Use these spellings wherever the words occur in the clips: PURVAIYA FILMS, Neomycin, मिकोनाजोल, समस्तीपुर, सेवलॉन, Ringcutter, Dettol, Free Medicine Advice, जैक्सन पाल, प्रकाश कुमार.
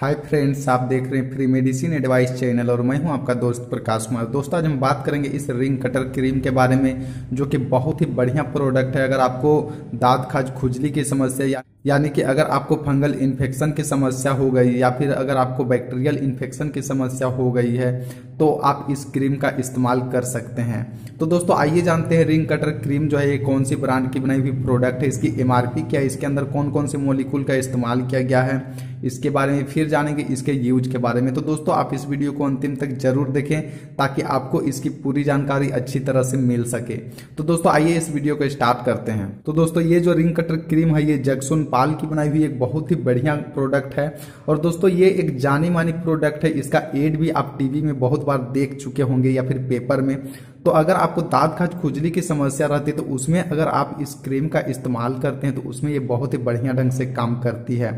Hi friends, आप देख रहे हैं फ्री मेडिसिन एडवाइस चैनल और मैं हूं आपका दोस्त प्रकाश कुमार। दोस्तों, आज हम बात करेंगे इस रिंग कटर क्रीम के बारे में, जो कि बहुत ही बढ़िया प्रोडक्ट है। अगर आपको दांत खाज खुजली की समस्या यानी कि अगर आपको फंगल इन्फेक्शन की समस्या हो गई या फिर अगर आपको बैक्टीरियल इन्फेक्शन की समस्या हो गई है तो आप इस क्रीम का इस्तेमाल कर सकते हैं। तो दोस्तों, आइए जानते हैं रिंग कटर क्रीम जो है ये कौन सी ब्रांड की बनाई हुई प्रोडक्ट है, इसकी एमआरपी क्या है, इसके अंदर कौन कौन से मॉलिक्यूल का इस्तेमाल किया गया है, इसके बारे में फिर जानेंगे इसके यूज के बारे में। तो दोस्तों, आप इस वीडियो को अंतिम तक जरूर देखें ताकि आपको इसकी पूरी जानकारी अच्छी तरह से मिल सके। तो दोस्तों, आइए इस वीडियो को स्टार्ट करते हैं। तो दोस्तों, ये जो रिंग कटर क्रीम है ये जैक्सन पाल की बनाई हुई एक बहुत ही बढ़िया प्रोडक्ट है और दोस्तों ये एक जानी मानी प्रोडक्ट है। इसका एड भी आप टीवी में बहुत बार देख चुके होंगे या फिर पेपर में। तो अगर आपको दांत खाज खुजली की समस्या रहती है तो उसमें अगर आप इस क्रीम का इस्तेमाल करते हैं तो उसमें ये बहुत ही बढ़िया ढंग से काम करती है।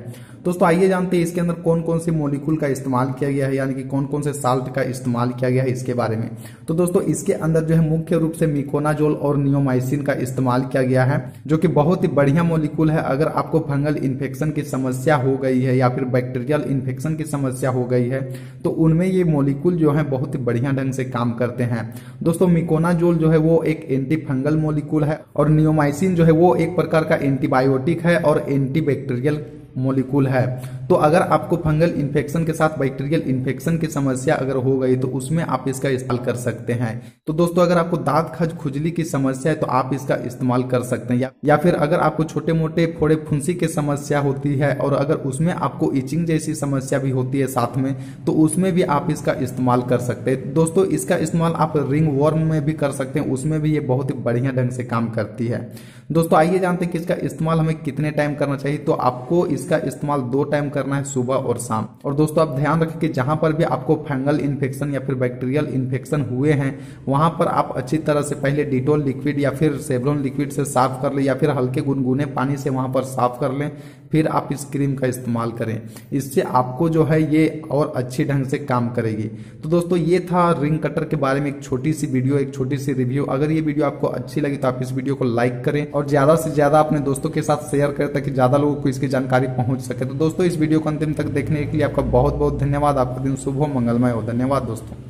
दोस्तों, आइए जानते हैं इसके अंदर कौन कौन से मॉलिक्यूल का इस्तेमाल किया गया है यानी कि कौन कौन से साल्ट का इस्तेमाल किया गया है इसके बारे में। तो दोस्तों, इसके अंदर जो है मुख्य रूप से मिकोनाजोल और नियोमाइसिन का इस्तेमाल किया गया है, जो कि बहुत ही बढ़िया मॉलिक्यूल है। अगर आपको फंगल इन्फेक्शन की समस्या हो गई है या फिर बैक्टीरियल इन्फेक्शन की समस्या हो गई है तो उनमें ये मॉलिक्यूल जो है बहुत ही बढ़िया ढंग से काम करते हैं। दोस्तों, मिकोनाजोल जो है वो एक एंटी फंगल मॉलिक्यूल है और नियोमाइसिन जो है वो एक प्रकार का एंटीबायोटिक है और एंटीबैक्टीरियल मॉलिक्यूल है। तो अगर आपको फंगल इन्फेक्शन के साथ बैक्टीरियल इन्फेक्शन की समस्या अगर हो गई तो उसमें आप इसका इस्तेमाल कर सकते हैं। तो दोस्तों, अगर आपको दांत खज खुजली की समस्या है तो आप इसका इस्तेमाल कर सकते हैं या फिर अगर आपको छोटे मोटे फोड़े फुंसी की समस्या होती है और अगर उसमें आपको इचिंग जैसी समस्या भी होती है साथ में तो उसमें भी आप इसका इस्तेमाल कर सकते हैं। दोस्तों, इसका इस्तेमाल आप रिंग वर्म में भी कर सकते हैं, उसमें भी ये बहुत ही बढ़िया ढंग से काम करती है। दोस्तों, आइए जानते हैं कि इसका इस्तेमाल हमें कितने टाइम करना चाहिए। तो आपको इसका इस्तेमाल 2 टाइम करना है, सुबह और शाम। और दोस्तों, आप ध्यान रखें कि जहां पर भी आपको फंगल इन्फेक्शन या फिर बैक्टीरियल इन्फेक्शन हुए हैं वहां पर आप अच्छी तरह से पहले डिटोल लिक्विड या फिर सेवलॉन लिक्विड से साफ कर लें या फिर हल्के गुनगुने पानी से वहां पर साफ कर लें, फिर आप इस क्रीम का इस्तेमाल करें। इससे आपको जो है ये और अच्छी ढंग से काम करेगी। तो दोस्तों, ये था रिंग कटर के बारे में एक छोटी सी वीडियो, एक छोटी सी रिव्यू। अगर ये वीडियो आपको अच्छी लगी तो आप इस वीडियो को लाइक करें और ज्यादा से ज्यादा अपने दोस्तों के साथ शेयर करें ताकि ज्यादा लोगों को इसकी जानकारी पहुंच सके। तो दोस्तों, इस वीडियो को अंतिम तक देखने के लिए आपका बहुत बहुत धन्यवाद। आपका दिन शुभ हो, मंगलमय हो। धन्यवाद दोस्तों।